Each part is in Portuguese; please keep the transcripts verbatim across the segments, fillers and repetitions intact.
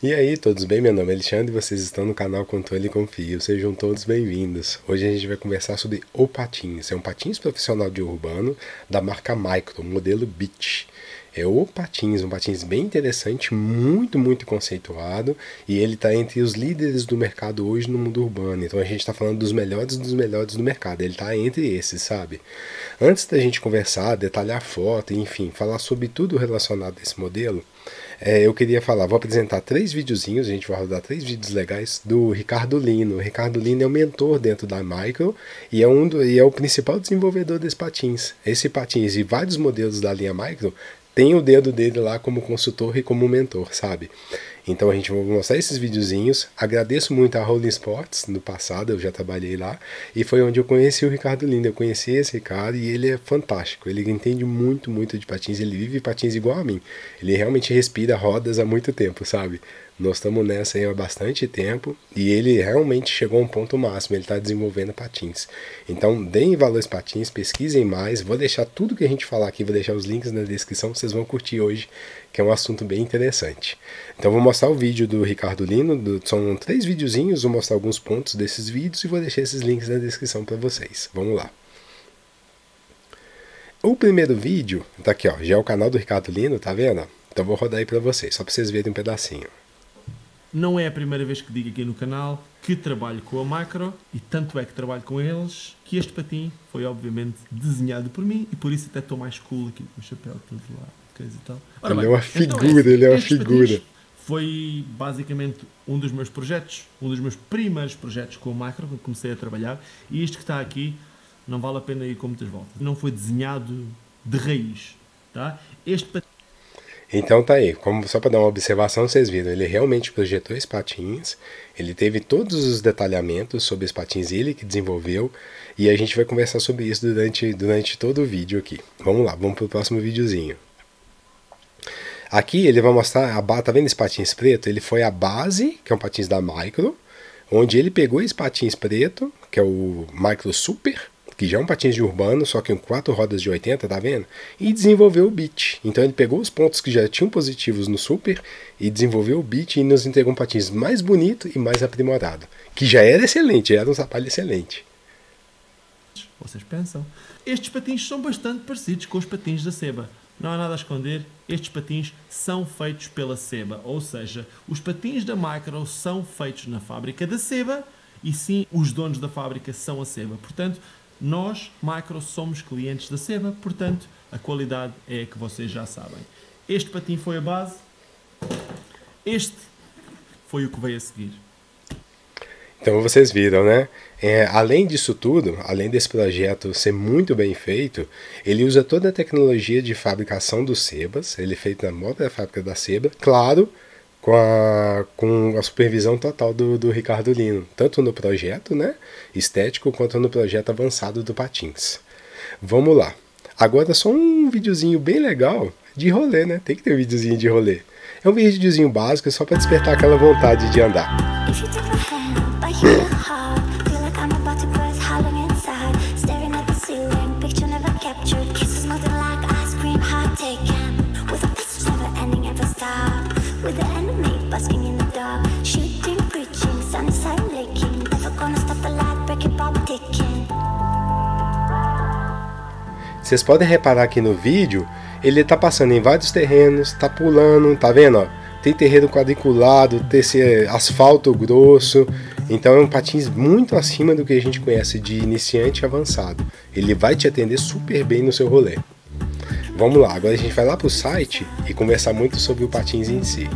E aí, todos bem? Meu nome é Alexandre e vocês estão no canal Controle com Fio. Sejam todos bem-vindos. Hoje a gente vai conversar sobre o patins. É um patins profissional de urbano da marca Micro, modelo Beat. É o patins, um patins bem interessante, muito, muito conceituado, e ele está entre os líderes do mercado hoje no mundo urbano. Então a gente está falando dos melhores dos melhores do mercado, ele está entre esses, sabe? Antes da gente conversar, detalhar a foto, enfim, falar sobre tudo relacionado a esse modelo, é, eu queria falar, vou apresentar três videozinhos, a gente vai rodar três vídeos legais do Ricardo Lino. O Ricardo Lino é o mentor dentro da Micro e é, um do, e é o principal desenvolvedor desse patins. Esse patins e vários modelos da linha Micro tem o dedo dele lá como consultor e como mentor, sabe? Então a gente vai mostrar esses videozinhos. Agradeço muito a Rolling Sports, no passado eu já trabalhei lá, e foi onde eu conheci o Ricardo Lino. Eu conheci esse cara e ele é fantástico, ele entende muito, muito de patins, ele vive patins igual a mim. Ele realmente respira rodas há muito tempo, sabe? Nós estamos nessa aí há bastante tempo e ele realmente chegou a um ponto máximo, ele está desenvolvendo patins. Então deem valores patins, pesquisem mais, vou deixar tudo que a gente falar aqui, vou deixar os links na descrição, vocês vão curtir hoje, que é um assunto bem interessante. Então vou mostrar o vídeo do Ricardo Lino, do, são três videozinhos, vou mostrar alguns pontos desses vídeos e vou deixar esses links na descrição para vocês. Vamos lá. O primeiro vídeo, tá aqui ó, já é o canal do Ricardo Lino, tá vendo? Então vou rodar aí para vocês, só para vocês verem um pedacinho. Não é a primeira vez que digo aqui no canal que trabalho com a Micro, e tanto é que trabalho com eles, que este patim foi obviamente desenhado por mim, e por isso até estou mais cool aqui com o chapéu todo lá, coisa e tal. Ora bem, ele é uma figura, então, esse, ele é uma figura. Foi basicamente um dos meus projetos, um dos meus primeiros projetos com a Micro, quando comecei a trabalhar, e isto que está aqui não vale a pena ir com muitas voltas. Não foi desenhado de raiz, tá? Este patim... Então tá aí, como, só para dar uma observação, vocês viram, ele realmente projetou esses patins, ele teve todos os detalhamentos sobre esses patins, ele que desenvolveu, e a gente vai conversar sobre isso durante, durante todo o vídeo aqui. Vamos lá, vamos pro próximo videozinho. Aqui ele vai mostrar, a, tá vendo esse patins preto? Ele foi a base, que é um patins da Micro, onde ele pegou esse patins preto, que é o Micro Super, que já é um patins de urbano, só que com quatro rodas de oitenta, tá vendo? E desenvolveu o Beat. Então ele pegou os pontos que já tinham positivos no Super e desenvolveu o Beat e nos entregou um patins mais bonito e mais aprimorado. Que já era excelente, já era um sapato excelente. Vocês pensam? Estes patins são bastante parecidos com os patins da Seba. Não há nada a esconder, estes patins são feitos pela Seba. Ou seja, os patins da Micro são feitos na fábrica da Seba e sim, os donos da fábrica são a Seba. Portanto, nós, Micro, somos clientes da Seba, portanto, a qualidade é a que vocês já sabem. Este patim foi a base, este foi o que veio a seguir. Então vocês viram, né? É, além disso tudo, além desse projeto ser muito bem feito, ele usa toda a tecnologia de fabricação dos Sebas, ele é feito na própria fábrica da Seba, claro, com a, com a supervisão total do, do Ricardo Lino, tanto no projeto, né, estético, quanto no projeto avançado do patins. Vamos lá. Agora só um videozinho bem legal de rolê, né? Tem que ter um videozinho de rolê. É um videozinho básico só para despertar aquela vontade de andar. Vocês podem reparar aqui no vídeo, ele tá passando em vários terrenos, tá pulando, tá vendo? Ó? Tem terreno quadriculado, tem esse asfalto grosso, então é um patins muito acima do que a gente conhece de iniciante avançado. Ele vai te atender super bem no seu rolê. Vamos lá, agora a gente vai lá pro site e conversar muito sobre o patins em si.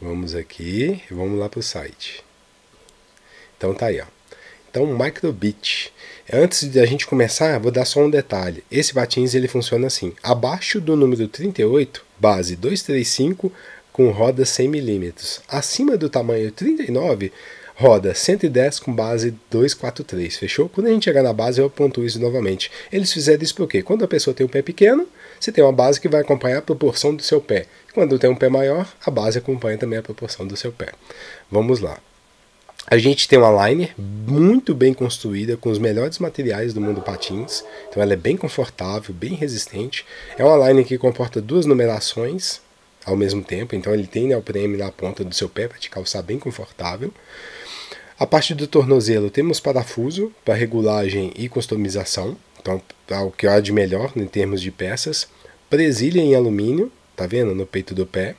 Vamos aqui e vamos lá pro site. Então tá aí, ó. Então, Micro Beat. Antes de a gente começar, vou dar só um detalhe. Esse patins ele funciona assim. Abaixo do número trinta e oito, base duzentos e trinta e cinco com roda cem milímetros. Acima do tamanho trinta e nove, roda cento e dez com base duzentos e quarenta e três, fechou? Quando a gente chegar na base, eu pontuo isso novamente. Eles fizeram isso porque quando a pessoa tem um pé pequeno, você tem uma base que vai acompanhar a proporção do seu pé. Quando tem um pé maior, a base acompanha também a proporção do seu pé. Vamos lá. A gente tem uma liner muito bem construída, com os melhores materiais do mundo patins. Então ela é bem confortável, bem resistente. É uma liner que comporta duas numerações ao mesmo tempo. Então ele tem neoprene na ponta do seu pé para te calçar bem confortável. A parte do tornozelo temos parafuso para regulagem e customização. Então é o que há de melhor em termos de peças. Presilha em alumínio, tá vendo? No peito do pé.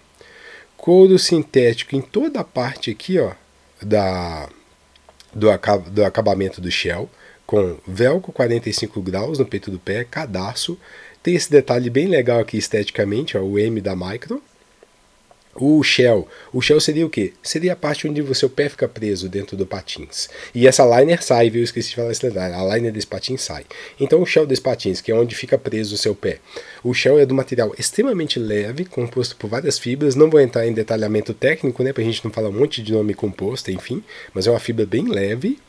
Couro sintético em toda a parte aqui, ó. Da, do, acab, do acabamento do shell, com velcro quarenta e cinco graus no peito do pé, cadarço, tem esse detalhe bem legal aqui esteticamente, ó, o M da Micro. O shell, o shell seria o que? Seria a parte onde o seu pé fica preso dentro do patins. E essa liner sai, viu? Eu esqueci de falar esse detalhe, a liner desse patins sai. Então o shell desse patins, que é onde fica preso o seu pé. O shell é do material extremamente leve, composto por várias fibras. Não vou entrar em detalhamento técnico, né? Pra gente não falar um monte de nome composto, enfim. Mas é uma fibra bem leve.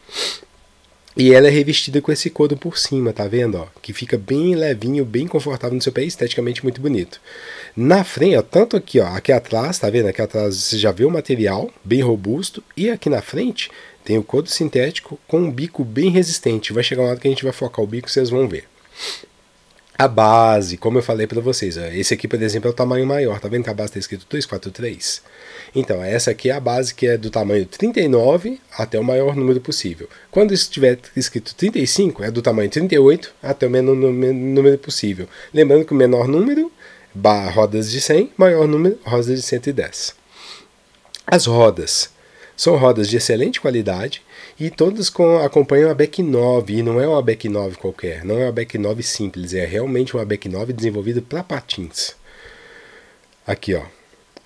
E ela é revestida com esse couro por cima, tá vendo? Ó, que fica bem levinho, bem confortável no seu pé, esteticamente muito bonito. Na frente, ó, tanto aqui, ó, aqui atrás, tá vendo? Aqui atrás você já vê o material bem robusto. E aqui na frente tem o couro sintético com um bico bem resistente. Vai chegar uma hora que a gente vai focar o bico, vocês vão ver. A base, como eu falei para vocês, ó, esse aqui, por exemplo, é o tamanho maior. Tá vendo que a base está escrito duzentos e quarenta e três? Então, essa aqui é a base que é do tamanho trinta e nove até o maior número possível. Quando estiver escrito trinta e cinco, é do tamanho trinta e oito até o menor número possível. Lembrando que o menor número, rodas de cem, maior número, rodas de cento e dez. As rodas são rodas de excelente qualidade e todas com, acompanham a Abec nove, e não é uma Abec nove qualquer, não é uma Abec nove simples, é realmente uma Abec nove desenvolvida para patins. Aqui, ó,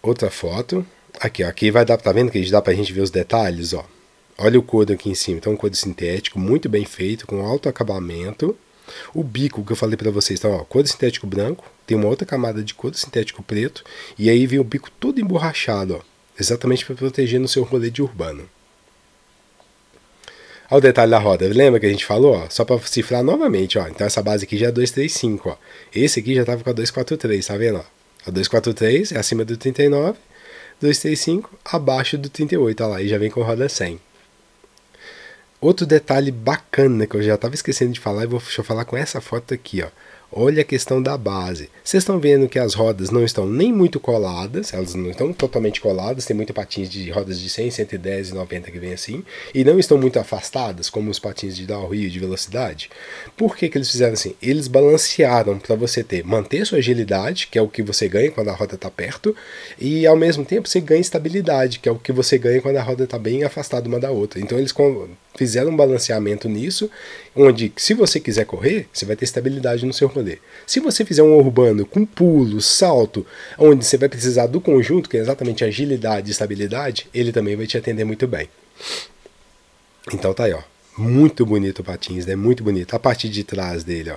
outra foto, aqui, ó, aqui vai dar, tá vendo que dá pra gente ver os detalhes, ó. Olha o couro aqui em cima, então um couro sintético muito bem feito, com alto acabamento. O bico que eu falei para vocês, então, ó, couro sintético branco, tem uma outra camada de couro sintético preto, e aí vem o bico todo emborrachado, ó. Exatamente para proteger no seu rolê de urbano. Olha o detalhe da roda. Lembra que a gente falou? Ó, só para cifrar novamente. Ó, então essa base aqui já é duzentos e trinta e cinco. Ó. Esse aqui já estava com a duzentos e quarenta e três. Tá vendo? Ó? A duzentos e quarenta e três é acima do trinta e nove. duzentos e trinta e cinco abaixo do trinta e oito. Olha lá, e já vem com roda cem. Outro detalhe bacana que eu já estava esquecendo de falar. E vou, deixa eu falar com essa foto aqui. Ó. Olha a questão da base. Vocês estão vendo que as rodas não estão nem muito coladas, elas não estão totalmente coladas, tem muito patins de rodas de cem, cento e dez e noventa que vem assim, e não estão muito afastadas, como os patins de downhill de velocidade. Por que que eles fizeram assim? Eles balancearam para você ter, manter sua agilidade, que é o que você ganha quando a roda está perto, e ao mesmo tempo você ganha estabilidade, que é o que você ganha quando a roda está bem afastada uma da outra. Então eles fizeram um balanceamento nisso, onde se você quiser correr, você vai ter estabilidade no seu rolê. Se você fizer um urbano com pulo, salto, onde você vai precisar do conjunto, que é exatamente agilidade e estabilidade, ele também vai te atender muito bem. Então tá aí, ó. Muito bonito o patins, né? Muito bonito. A parte de trás dele, ó.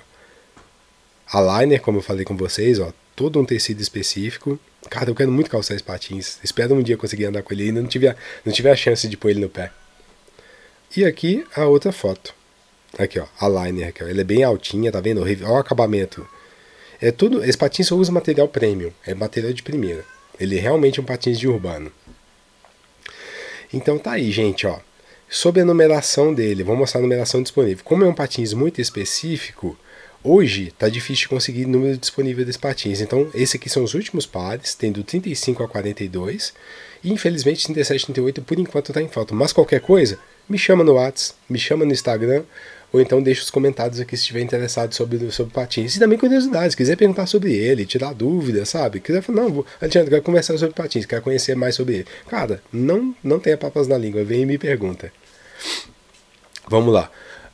A liner, como eu falei com vocês, ó. Todo um tecido específico. Cara, eu quero muito calçar esse patins. Espero um dia conseguir andar com ele. Ainda não tive a, não tive a chance de pôr ele no pé. E aqui a outra foto. Aqui, ó, a liner aqui, ó. Ela é bem altinha, tá vendo? Olha o acabamento. É tudo, esse patins só usa material premium, é material de primeira. Ele é realmente um patins de urbano. Então tá aí, gente, ó. Sobre a numeração dele, vou mostrar a numeração disponível. Como é um patins muito específico, hoje tá difícil de conseguir o número disponível desse patins. Então, esse aqui são os últimos pares, tem do trinta e cinco a quarenta e dois. E infelizmente trinta e sete, trinta e oito por enquanto tá em falta. Mas qualquer coisa, me chama no WhatsApp, me chama no Instagram. Ou então deixa os comentários aqui se estiver interessado sobre, sobre patins. E também curiosidades, quiser perguntar sobre ele, tirar dúvida, sabe? Quiser falar, não, vou, Alexandre, quero conversar sobre patins, quero conhecer mais sobre ele. Cara, não, não tenha papas na língua, vem e me pergunta. Vamos lá.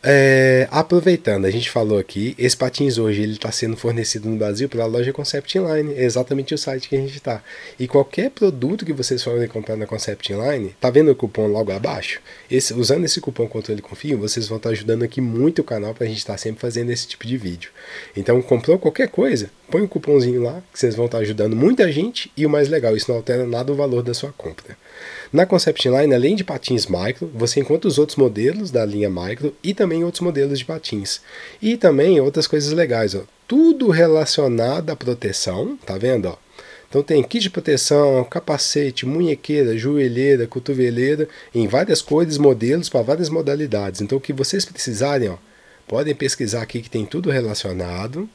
É, aproveitando, a gente falou aqui, esse patins hoje ele está sendo fornecido no Brasil pela loja Concept Inline, é exatamente o site que a gente está. E qualquer produto que vocês forem comprar na Concept Inline, tá vendo o cupom logo abaixo? Esse, usando esse cupom Controle Confio, vocês vão estar tá ajudando aqui muito o canal para a gente estar tá sempre fazendo esse tipo de vídeo. Então, comprou qualquer coisa, põe um cupomzinho lá, que vocês vão estar tá ajudando muita gente e o mais legal, isso não altera nada o valor da sua compra. Na Concept Inline, além de patins micro, você encontra os outros modelos da linha micro e também outros modelos de patins. E também outras coisas legais, ó. Tudo relacionado à proteção, tá vendo, ó? Então tem kit de proteção, capacete, munhequeira, joelheira, cotoveleira, em várias cores, modelos, para várias modalidades. Então o que vocês precisarem, ó, podem pesquisar aqui que tem tudo relacionado.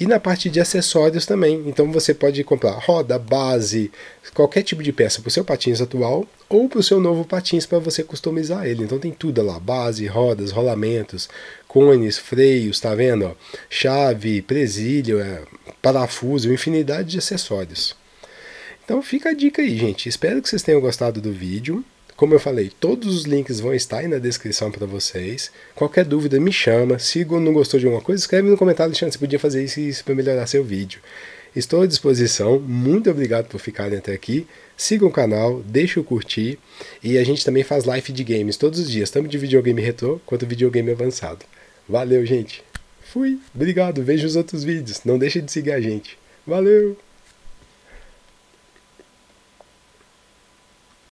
E na parte de acessórios também, então você pode comprar roda, base, qualquer tipo de peça para o seu patins atual ou para o seu novo patins para você customizar ele. Então tem tudo lá, base, rodas, rolamentos, cones, freios, tá vendo? Ó? Chave, presílio, é, parafuso, infinidade de acessórios. Então fica a dica aí, gente. Espero que vocês tenham gostado do vídeo. Como eu falei, todos os links vão estar aí na descrição para vocês. Qualquer dúvida, me chama. Se não gostou de alguma coisa, escreve no comentário, Alexandre, se podia fazer isso para melhorar seu vídeo. Estou à disposição. Muito obrigado por ficarem até aqui. Siga o canal, deixa o curtir. E a gente também faz live de games todos os dias. Tanto de videogame retrô, quanto videogame avançado. Valeu, gente. Fui. Obrigado. Veja os outros vídeos. Não deixa de seguir a gente. Valeu.